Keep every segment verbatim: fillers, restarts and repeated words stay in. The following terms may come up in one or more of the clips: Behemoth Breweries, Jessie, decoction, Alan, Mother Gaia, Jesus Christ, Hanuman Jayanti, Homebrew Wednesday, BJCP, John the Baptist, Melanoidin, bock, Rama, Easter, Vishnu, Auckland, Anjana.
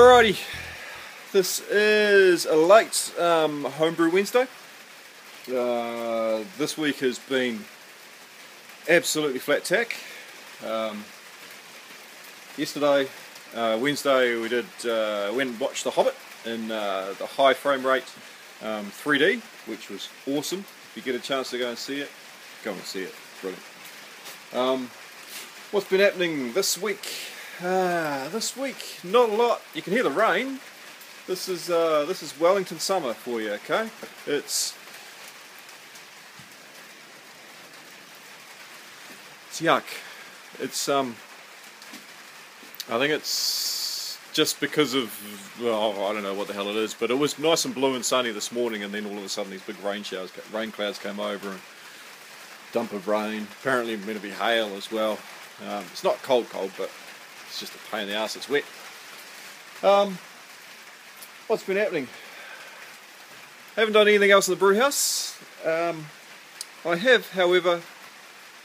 Alrighty, this is a late um, Homebrew Wednesday. Uh, this week has been absolutely flat tack. Um, yesterday, uh, Wednesday, we did uh, went and watched The Hobbit in uh, the high frame rate um, three D, which was awesome. If you get a chance to go and see it, go and see it. Brilliant. Um, what's been happening this week? Ah, this week, not a lot. You can hear the rain. This is uh, this is Wellington summer for you, okay? It's it's yuck. It's um, I think it's just because of well, I don't know what the hell it is, but it was nice and blue and sunny this morning, and then all of a sudden these big rain showers, rain clouds came over, and dump of rain. Apparently meant to be hail as well. Um, it's not cold, cold, but it's just a pain in the ass, it's wet. Um, what's been happening? Haven't done anything else in the brew house. Um, I have, however,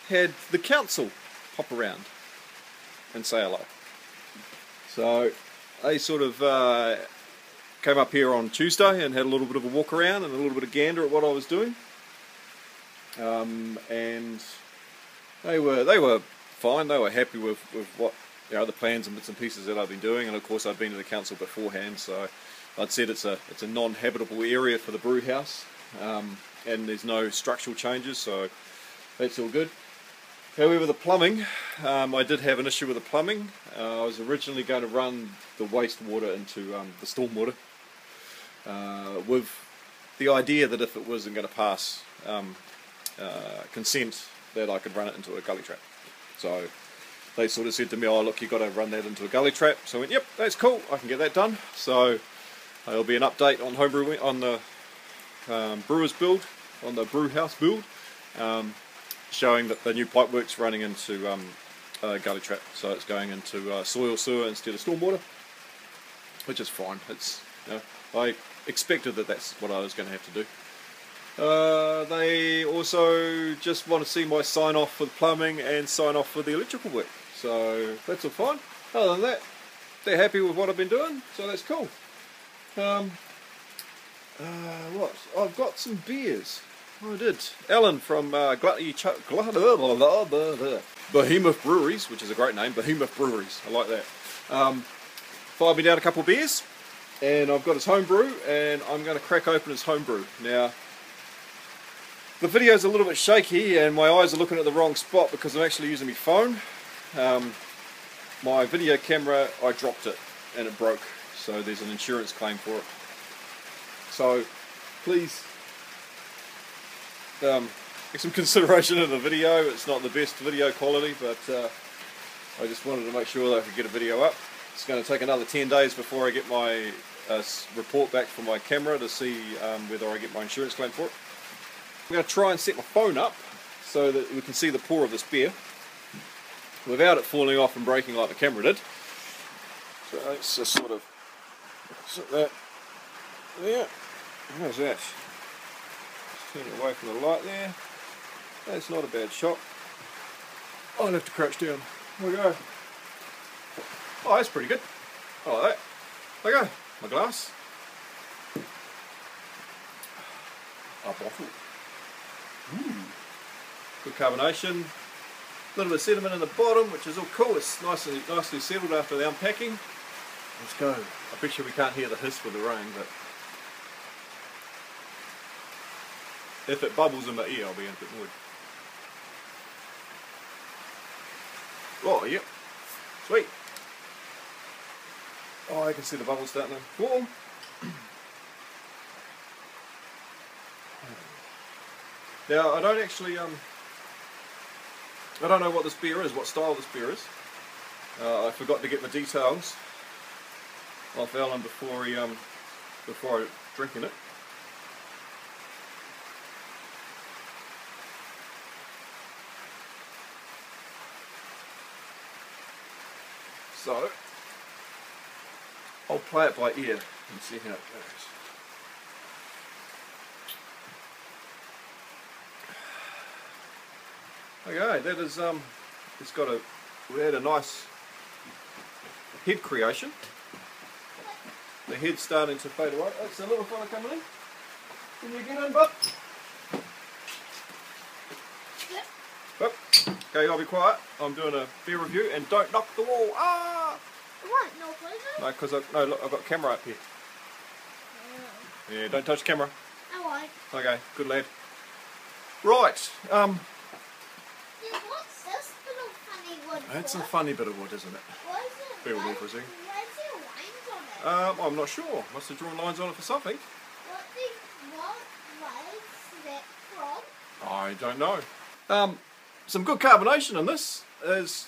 had the council pop around and say hello. So they sort of uh, came up here on Tuesday and had a little bit of a walk around and a little bit of gander at what I was doing. Um, and they were they were fine. They were happy with, with what you know, the plans and bits and pieces that I've been doing, and of course I've been to the council beforehand, so I'd said it's a it's a non-habitable area for the brew house, um, and there's no structural changes, so that's all good. However, the plumbing, um, I did have an issue with the plumbing. Uh, I was originally going to run the wastewater into um, the stormwater uh, with the idea that if it wasn't going to pass um, uh, consent, that I could run it into a gully trap. So they sort of said to me, oh look, you've got to run that into a gully trap. So I went, yep, that's cool, I can get that done. So there'll be an update on homebrew on the um, brewer's build, on the brew house build, um, showing that the new pipework's running into um, a gully trap. So it's going into uh, soil sewer instead of stormwater, which is fine. It's you know, I expected that that's what I was going to have to do. Uh, they also just want to see my sign off for the plumbing and sign off for the electrical work. So that's all fine. Other than that, they're happy with what I've been doing, so that's cool. Um, uh, what? I've got some beers. I did. Alan from uh, Behemoth Breweries, which is a great name, Behemoth Breweries. I like that. Um, fired me down a couple of beers, and I've got his homebrew, and I'm going to crack open his homebrew. Now, the video's a little bit shaky and my eyes are looking at the wrong spot because I'm actually using my phone. Um, my video camera, I dropped it and it broke, so there's an insurance claim for it. So please, um, give some consideration of the video. It's not the best video quality, but uh, I just wanted to make sure that I could get a video up. It's going to take another ten days before I get my uh, report back from my camera to see um, whether I get my insurance claim for it. I'm going to try and set my phone up so that we can see the pour of this beer without it falling off and breaking like the camera did. So let's just sort of sit that there. How's that? Just turn it away from the light there. That's not a bad shot. I'll have to crouch down. There we go. Oh, that's pretty good. I like that. There we go. My glass. A bottle. Mm. Good carbonation, a little bit of sediment in the bottom, which is all cool. It's nicely, nicely settled after the unpacking. Let's go. I bet you we can't hear the hiss with the rain, but if it bubbles in my ear, I'll be a bit annoyed. Oh, yep. Sweet. Oh, I can see the bubbles starting to form. Now, I don't actually, um, I don't know what this beer is, what style this beer is. Uh, I forgot to get the details off Alan before he, um, before I drinking it. So, I'll play it by ear and see how it goes. Okay, that is, um, it's got a, we had a nice head creation. The head's starting to fade away. That's a little fella coming in. Can you get in, bub? Yep. Bub. Okay, I'll be quiet. I'm doing a beer review and don't knock the wall. Ah! What? No pleasure? No, because I've, no, look, I've got camera up here. Yeah, yeah don't touch the camera. I won't. Okay, good lad. Right. Um, yeah, what's this little funny wood? That's a funny bit of wood, isn't it? What is it? Beer wood, for a second. Um, I'm not sure. Must have drawn lines on it for something. What the, what was that from? I don't know. Um, some good carbonation in this, as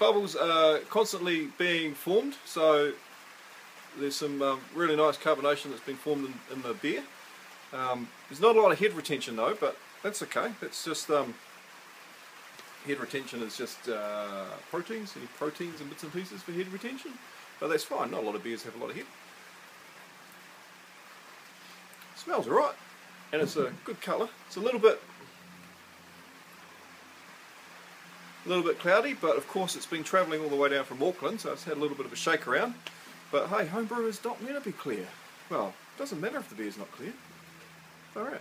bubbles are constantly being formed, so there's some um, really nice carbonation that's been formed in, in the beer. Um, there's not a lot of head retention though, but that's okay. It's just um, head retention is just uh, proteins, any proteins and bits and pieces for head retention. But that's fine, not a lot of beers have a lot of head. Smells alright, and it's a good colour. It's a little bit a little bit cloudy, but of course it's been travelling all the way down from Auckland, so it's had a little bit of a shake around. But hey, homebrew is not meant to be clear. Well, it doesn't matter if the beer's not clear. Alright.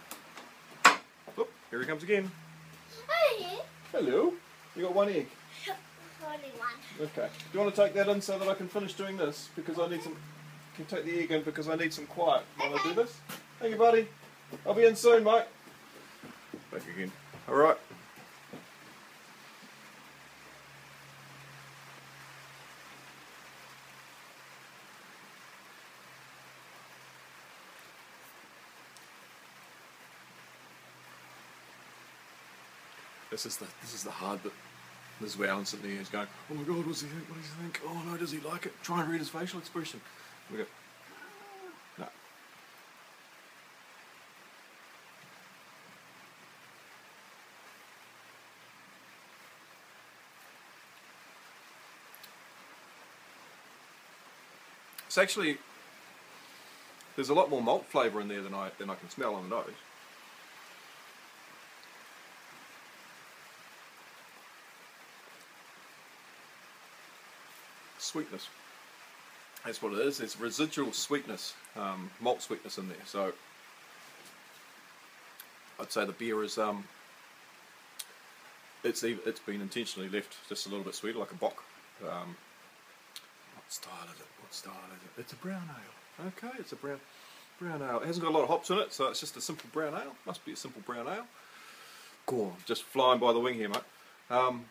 Oop, here he comes again. Hi. Hello. You got one egg. Only one. Okay. Do you want to take that in so that I can finish doing this? Because I need some. Can take the egg in because I need some quiet while okay. I do this. Thank you, buddy. I'll be in soon, mate. Back again. All right. This is the this is the hard bit. This is where Alan's sitting there, he's going, oh my god, what's he think, what does he think, oh no, does he like it? Try and read his facial expression. We go, no. It's actually, there's a lot more malt flavour in there than I, than I can smell on the nose. Sweetness. That's what it is. It's residual sweetness, um, malt sweetness in there. So I'd say the beer is um, it's it's been intentionally left just a little bit sweeter, like a bock. Um, what style is it? What style is it? It's a brown ale. Okay, it's a brown brown ale. It hasn't got a lot of hops in it, so it's just a simple brown ale. Must be a simple brown ale. Go on, just flying by the wing here, mate. Um,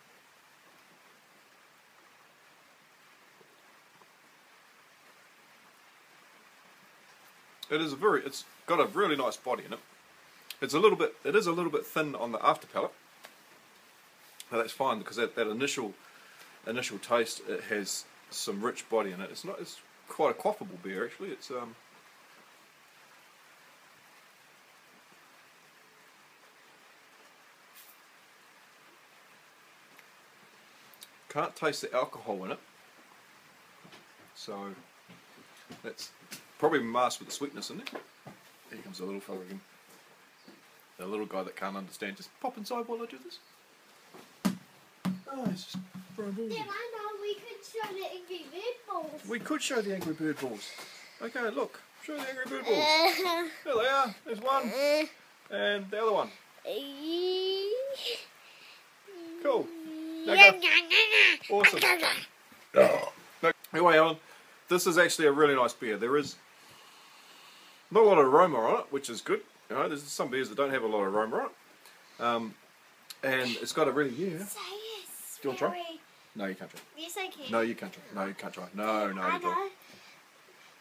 It is a very, it's got a really nice body in it. It's a little bit, it is a little bit thin on the after palate. Now that's fine because that, that initial initial taste, it has some rich body in it. It's not, it's quite a quaffable beer actually. It's um, can't taste the alcohol in it. So that's probably masked with the sweetness in there. Here comes the little fella again. The little guy that can't understand. Just pop inside while I do this. Oh, it's just throwing balls. Then I know we could show the Angry Bird balls. We could show the Angry Bird balls. Okay, look. Show the Angry Bird balls. Uh, there they are. There's one. Uh, and the other one. Uh, cool. Now yeah, go. Nah, nah, nah. Awesome. Nah, nah. Oh. No. Anyway, Alan. This is actually a really nice beer. There is not a lot of aroma on it, which is good. You know, there's some beers that don't have a lot of aroma on it. Um, and it's got a really, yeah. Say yes. Do you want to try? No, you can't try. Yes, I can. No, you can't try. No, you can't try. No, no, you can't.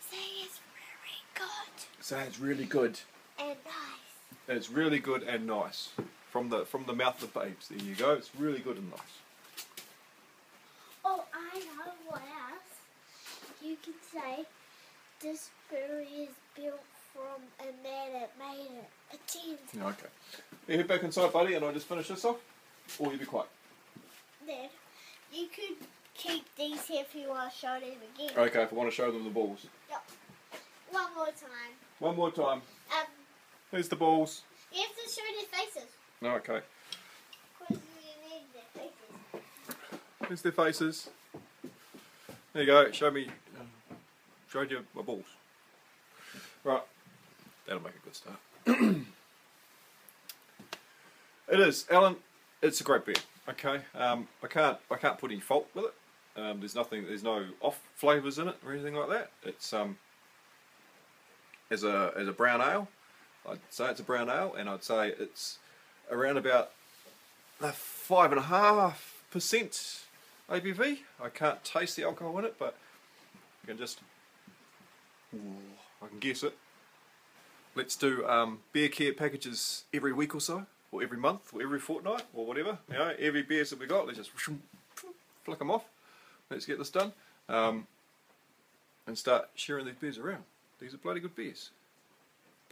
Say it's really good. Say it's really good. And nice. It's really good and nice. From the, from the mouth of babes. There you go. It's really good and nice. Oh, I know what else. You could say this brewery is built from a man that made it. A tent. Yeah, okay. You head back inside, buddy, and I'll just finish this off, or you be quiet. Dad, you could keep these here if you want to show them again. Okay, if I want to show them the balls. Yep. One more time. One more time. Um. Here's the balls. You have to show their faces. No, okay. Because you need their faces. Here's their faces. There you go, show me, showed you my balls. Right. That'll make a good start. It is, Alan. It's a great beer. Okay. Um, I can't. I can't put any fault with it. Um, there's nothing. There's no off flavours in it or anything like that. It's um. As a as a brown ale, I'd say it's a brown ale, and I'd say it's around about the five and a half percent A B V. I can't taste the alcohol in it, but I can just. I can guess it. Let's do um, beer care packages every week or so, or every month, or every fortnight, or whatever. You know, every beers that we got, let's just flick them off. Let's get this done, um, and start sharing these beers around. These are bloody good beers.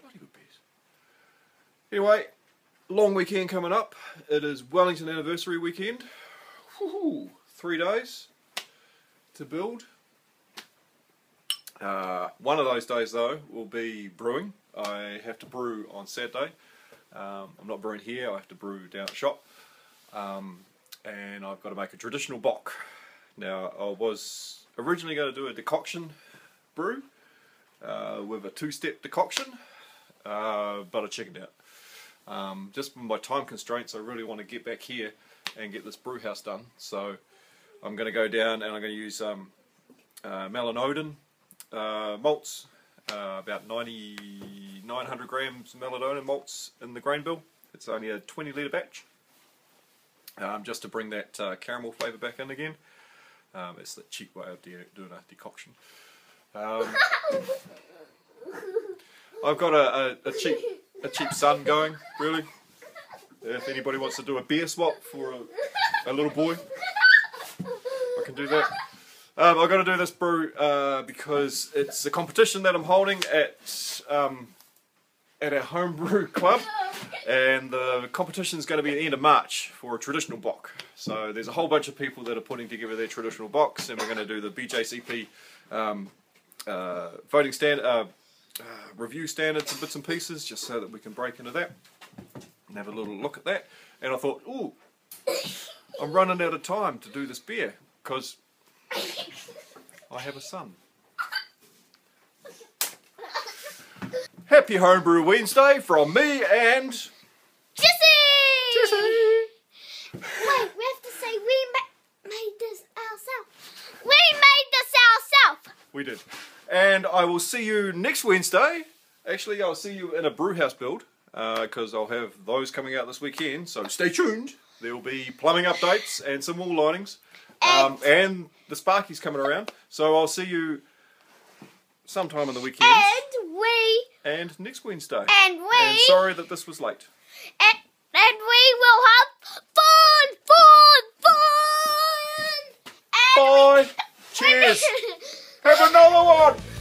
Bloody good beers. Anyway, long weekend coming up. It is Wellington Anniversary weekend. Woo-hoo, three days to build. Uh, one of those days though will be brewing. I have to brew on Saturday. Um, I'm not brewing here, I have to brew down at the shop. Um, and I've got to make a traditional bock. Now, I was originally going to do a decoction brew uh, with a two-step decoction, uh, but I chickened out. Um, just my time constraints, I really want to get back here and get this brew house done. So I'm going to go down and I'm going to use um, uh, Melanoidin uh, malts. Uh, about nine hundred grams Melanoidin malts in the grain bill. It's only a twenty litre batch, um, just to bring that uh, caramel flavour back in again. Um, it's the cheap way of de doing a decoction. Um, I've got a, a, a cheap a cheap Sun going, really. If anybody wants to do a beer swap for a, a little boy, I can do that. Um, I've got to do this brew uh, because it's a competition that I'm holding at um, at our homebrew club, and the competition is going to be at the end of March for a traditional bock. So there's a whole bunch of people that are putting together their traditional bocks, and we're going to do the B J C P um, uh, voting stand uh, uh, review standards and bits and pieces, just so that we can break into that and have a little look at that. And I thought, ooh, I'm running out of time to do this beer because I have a son. Happy Homebrew Wednesday from me and Jessie! Jessie! Wait, we have to say we ma made this ourselves. We made this ourselves! We did. And I will see you next Wednesday. Actually, I'll see you in a brew house build, because uh, I'll have those coming out this weekend, so stay tuned. There will be plumbing updates and some wall linings. Um, and the Sparky's coming around, so I'll see you sometime on the weekend. And we. And next Wednesday. And we. And sorry that this was late. And, and we will have fun, fun, fun. And Bye. We, Cheers. Have another one.